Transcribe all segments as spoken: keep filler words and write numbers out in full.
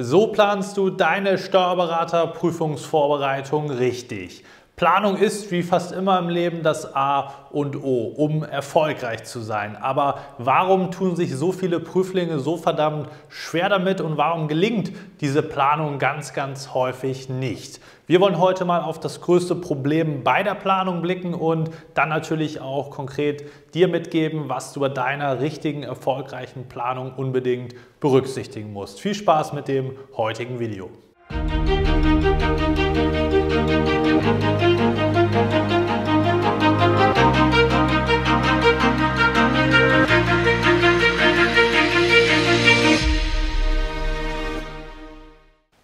So planst du deine Steuerberater-Prüfungsvorbereitung richtig. Planung ist, wie fast immer im Leben, das A und O, um erfolgreich zu sein. Aber warum tun sich so viele Prüflinge so verdammt schwer damit und warum gelingt diese Planung ganz, ganz häufig nicht? Wir wollen heute mal auf das größte Problem bei der Planung blicken und dann natürlich auch konkret dir mitgeben, was du bei deiner richtigen, erfolgreichen Planung unbedingt berücksichtigen musst. Viel Spaß mit dem heutigen Video.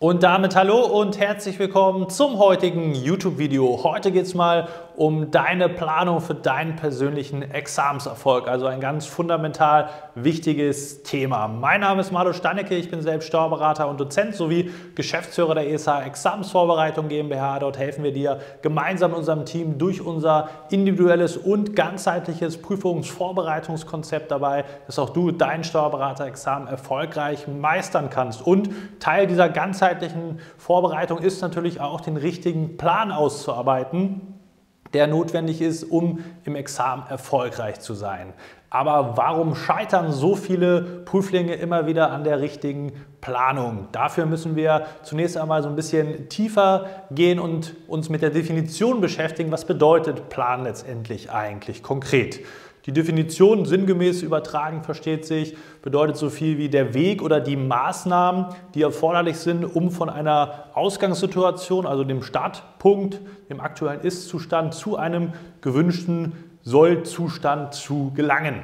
Und damit hallo und herzlich willkommen zum heutigen YouTube-Video. Heute geht es mal um deine Planung für deinen persönlichen Examenserfolg, also ein ganz fundamental wichtiges Thema. Mein Name ist Marlo Steinecke, ich bin selbst Steuerberater und Dozent sowie Geschäftsführer der E S H Examensvorbereitung GmbH. Dort helfen wir dir gemeinsam mit unserem Team durch unser individuelles und ganzheitliches Prüfungsvorbereitungskonzept dabei, dass auch du dein Steuerberaterexamen erfolgreich meistern kannst. Und Teil dieser ganzheitlichen Vorbereitung ist natürlich auch, den richtigen Plan auszuarbeiten, der notwendig ist, um im Examen erfolgreich zu sein. Aber warum scheitern so viele Prüflinge immer wieder an der richtigen Planung? Dafür müssen wir zunächst einmal so ein bisschen tiefer gehen und uns mit der Definition beschäftigen, was bedeutet Plan letztendlich eigentlich konkret. Die Definition sinngemäß übertragen, versteht sich, bedeutet so viel wie der Weg oder die Maßnahmen, die erforderlich sind, um von einer Ausgangssituation, also dem Startpunkt, dem aktuellen Ist-Zustand, zu einem gewünschten Soll-Zustand zu gelangen.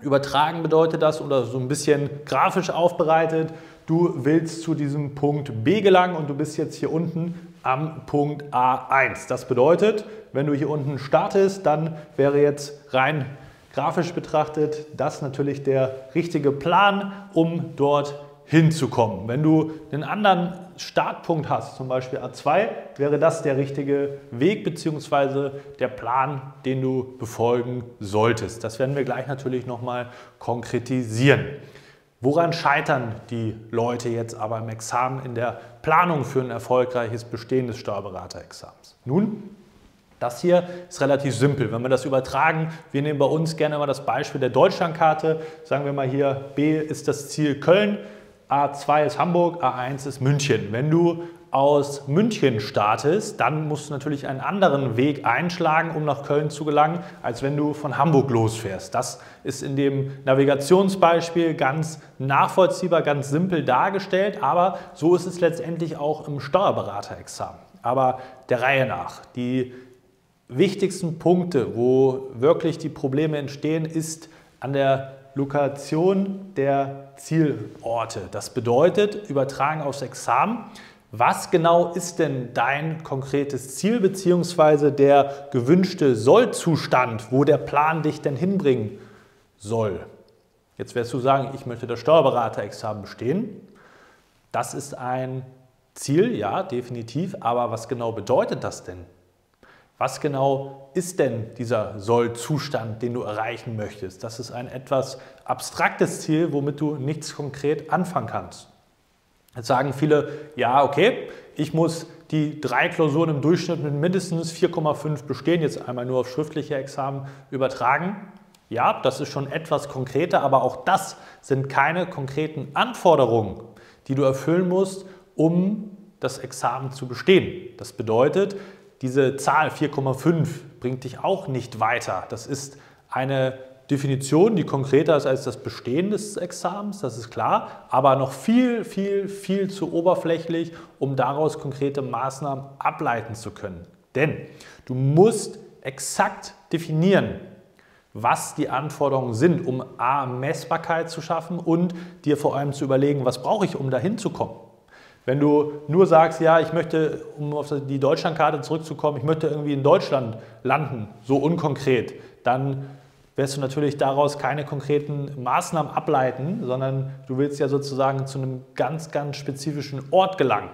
Übertragen bedeutet das, oder so ein bisschen grafisch aufbereitet, du willst zu diesem Punkt B gelangen und du bist jetzt hier unten am Punkt A eins. Das bedeutet, wenn du hier unten startest, dann wäre jetzt rein grafisch betrachtet das natürlich der richtige Plan, um dort hinzukommen. Wenn du einen anderen Startpunkt hast, zum Beispiel A zwei, wäre das der richtige Weg bzw. der Plan, den du befolgen solltest. Das werden wir gleich natürlich nochmal konkretisieren. Woran scheitern die Leute jetzt aber im Examen in der Planung für ein erfolgreiches Bestehen des Steuerberaterexamens? Nun, das hier ist relativ simpel. Wenn wir das übertragen, wir nehmen bei uns gerne mal das Beispiel der Deutschlandkarte. Sagen wir mal hier, B ist das Ziel Köln, A zwei ist Hamburg, A eins ist München. Wenn du aus München startest, dann musst du natürlich einen anderen Weg einschlagen, um nach Köln zu gelangen, als wenn du von Hamburg losfährst. Das ist in dem Navigationsbeispiel ganz nachvollziehbar, ganz simpel dargestellt, aber so ist es letztendlich auch im Steuerberaterexamen. Aber der Reihe nach. Die wichtigsten Punkte, wo wirklich die Probleme entstehen, ist an der Lokation der Zielorte. Das bedeutet, übertragen aufs Examen, was genau ist denn dein konkretes Ziel bzw. der gewünschte Sollzustand, wo der Plan dich denn hinbringen soll? Jetzt wirst du sagen, ich möchte das Steuerberaterexamen bestehen. Das ist ein Ziel, ja, definitiv, aber was genau bedeutet das denn? Was genau ist denn dieser Sollzustand, den du erreichen möchtest? Das ist ein etwas abstraktes Ziel, womit du nichts konkret anfangen kannst. Jetzt sagen viele, ja okay, ich muss die drei Klausuren im Durchschnitt mit mindestens vier Komma fünf bestehen, jetzt einmal nur auf schriftliche Examen übertragen. Ja, das ist schon etwas konkreter, aber auch das sind keine konkreten Anforderungen, die du erfüllen musst, um das Examen zu bestehen. Das bedeutet, diese Zahl vier Komma fünf bringt dich auch nicht weiter. Das ist eine Definition, die konkreter ist als das Bestehen des Examens, das ist klar, aber noch viel, viel, viel zu oberflächlich, um daraus konkrete Maßnahmen ableiten zu können. Denn du musst exakt definieren, was die Anforderungen sind, um A, Messbarkeit zu schaffen und dir vor allem zu überlegen, was brauche ich, um dahin zu kommen. Wenn du nur sagst, ja, ich möchte, um auf die Deutschlandkarte zurückzukommen, ich möchte irgendwie in Deutschland landen, so unkonkret, dann wirst du natürlich daraus keine konkreten Maßnahmen ableiten, sondern du willst ja sozusagen zu einem ganz, ganz spezifischen Ort gelangen.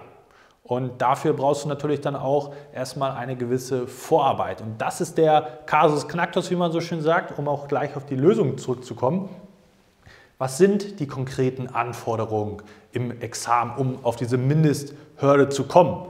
Und dafür brauchst du natürlich dann auch erstmal eine gewisse Vorarbeit. Und das ist der Kasus Knacktus, wie man so schön sagt, um auch gleich auf die Lösung zurückzukommen. Was sind die konkreten Anforderungen im Examen, um auf diese Mindesthürde zu kommen?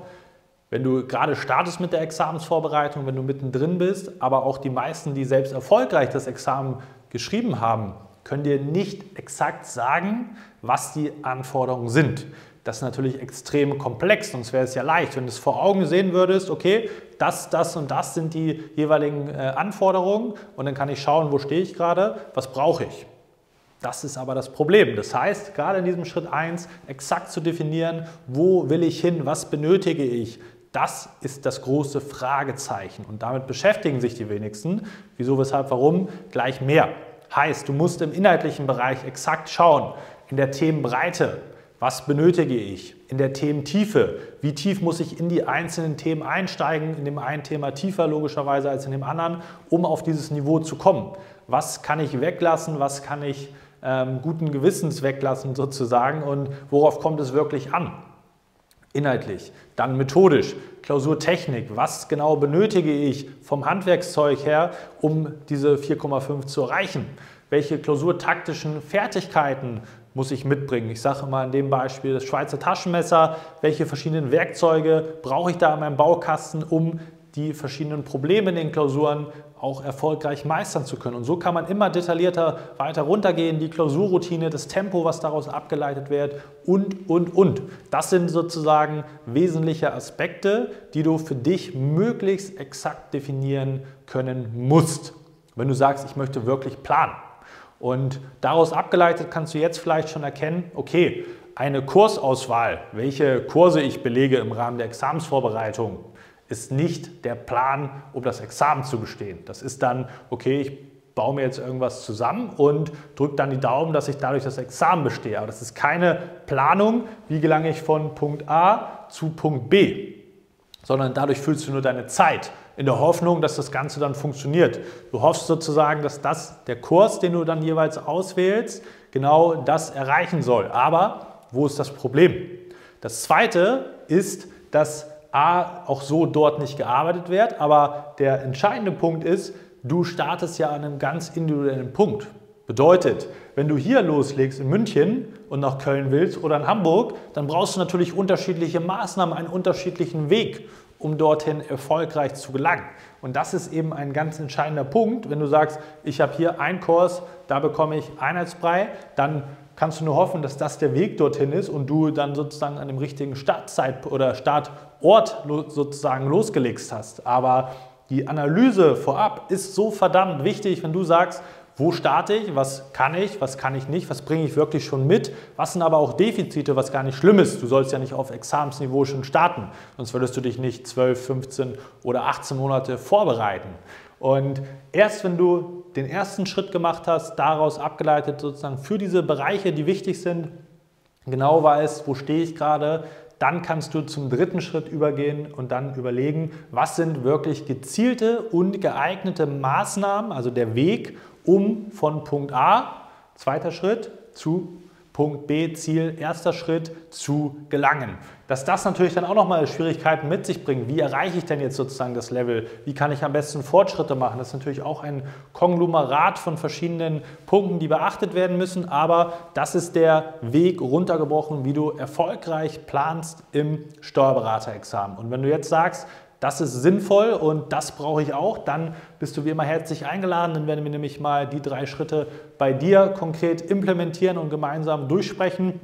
Wenn du gerade startest mit der Examensvorbereitung, wenn du mittendrin bist, aber auch die meisten, die selbst erfolgreich das Examen geschrieben haben, können dir nicht exakt sagen, was die Anforderungen sind. Das ist natürlich extrem komplex, sonst wäre es ja leicht, wenn du es vor Augen sehen würdest, okay, das, das und das sind die jeweiligen Anforderungen und dann kann ich schauen, wo stehe ich gerade, was brauche ich. Das ist aber das Problem. Das heißt, gerade in diesem Schritt eins exakt zu definieren, wo will ich hin, was benötige ich, das ist das große Fragezeichen. Und damit beschäftigen sich die wenigsten. Wieso, weshalb, warum? Gleich mehr. Heißt, du musst im inhaltlichen Bereich exakt schauen, in der Themenbreite, was benötige ich, in der Thementiefe, wie tief muss ich in die einzelnen Themen einsteigen, in dem einen Thema tiefer logischerweise als in dem anderen, um auf dieses Niveau zu kommen. Was kann ich weglassen, was kann ich Ähm, guten Gewissens weglassen sozusagen und worauf kommt es wirklich an? Inhaltlich, dann methodisch, Klausurtechnik, was genau benötige ich vom Handwerkszeug her, um diese vier Komma fünf zu erreichen? Welche klausurtaktischen Fertigkeiten muss ich mitbringen? Ich sage immer in dem Beispiel das Schweizer Taschenmesser, welche verschiedenen Werkzeuge brauche ich da in meinem Baukasten, um die verschiedenen Probleme in den Klausuren auch erfolgreich meistern zu können. Und so kann man immer detaillierter weiter runtergehen, die Klausurroutine, das Tempo, was daraus abgeleitet wird und, und, und. Das sind sozusagen wesentliche Aspekte, die du für dich möglichst exakt definieren können musst, wenn du sagst, ich möchte wirklich planen. Und daraus abgeleitet kannst du jetzt vielleicht schon erkennen, okay, eine Kursauswahl, welche Kurse ich belege im Rahmen der Examensvorbereitung, ist nicht der Plan, um das Examen zu bestehen. Das ist dann, okay, ich baue mir jetzt irgendwas zusammen und drücke dann die Daumen, dass ich dadurch das Examen bestehe. Aber das ist keine Planung, wie gelange ich von Punkt A zu Punkt B, sondern dadurch füllst du nur deine Zeit in der Hoffnung, dass das Ganze dann funktioniert. Du hoffst sozusagen, dass das der Kurs, den du dann jeweils auswählst, genau das erreichen soll. Aber wo ist das Problem? Das Zweite ist, dass A, auch so dort nicht gearbeitet wird, aber der entscheidende Punkt ist, du startest ja an einem ganz individuellen Punkt. Bedeutet, wenn du hier loslegst in München und nach Köln willst oder in Hamburg, dann brauchst du natürlich unterschiedliche Maßnahmen, einen unterschiedlichen Weg, um dorthin erfolgreich zu gelangen. Und das ist eben ein ganz entscheidender Punkt, wenn du sagst, ich habe hier einen Kurs, da bekomme ich Einheitsbrei, dann kannst du nur hoffen, dass das der Weg dorthin ist und du dann sozusagen an dem richtigen Startzeit- oder Startort sozusagen losgelegt hast. Aber die Analyse vorab ist so verdammt wichtig, wenn du sagst, wo starte ich, was kann ich, was kann ich nicht, was bringe ich wirklich schon mit, was sind aber auch Defizite, was gar nicht schlimm ist. Du sollst ja nicht auf Examensniveau schon starten, sonst würdest du dich nicht zwölf, fünfzehn oder achtzehn Monate vorbereiten. Und erst wenn du den ersten Schritt gemacht hast, daraus abgeleitet sozusagen für diese Bereiche, die wichtig sind, genau weißt, wo stehe ich gerade, dann kannst du zum dritten Schritt übergehen und dann überlegen, was sind wirklich gezielte und geeignete Maßnahmen, also der Weg, um von Punkt A, zweiter Schritt, zu Punkt B, Ziel, erster Schritt, zu gelangen. Dass das natürlich dann auch nochmal Schwierigkeiten mit sich bringt. Wie erreiche ich denn jetzt sozusagen das Level? Wie kann ich am besten Fortschritte machen? Das ist natürlich auch ein Konglomerat von verschiedenen Punkten, die beachtet werden müssen. Aber das ist der Weg runtergebrochen, wie du erfolgreich planst im Steuerberaterexamen. Und wenn du jetzt sagst, das ist sinnvoll und das brauche ich auch, dann bist du wie immer herzlich eingeladen, dann werden wir nämlich mal die drei Schritte bei dir konkret implementieren und gemeinsam durchsprechen.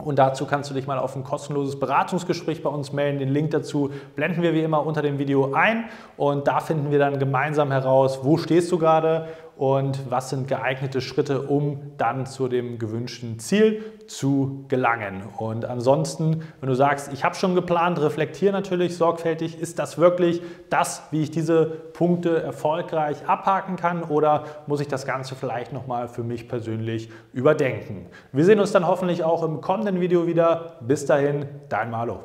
Und dazu kannst du dich mal auf ein kostenloses Beratungsgespräch bei uns melden. Den Link dazu blenden wir wie immer unter dem Video ein und da finden wir dann gemeinsam heraus, wo stehst du gerade und was sind geeignete Schritte, um dann zu dem gewünschten Ziel zu gelangen. Und ansonsten, wenn du sagst, ich habe schon geplant, reflektiere natürlich sorgfältig, ist das wirklich das, wie ich diese Punkte erfolgreich abhaken kann oder muss ich das Ganze vielleicht nochmal für mich persönlich überdenken? Wir sehen uns dann hoffentlich auch im kommenden Video wieder. Bis dahin, dein Marlo.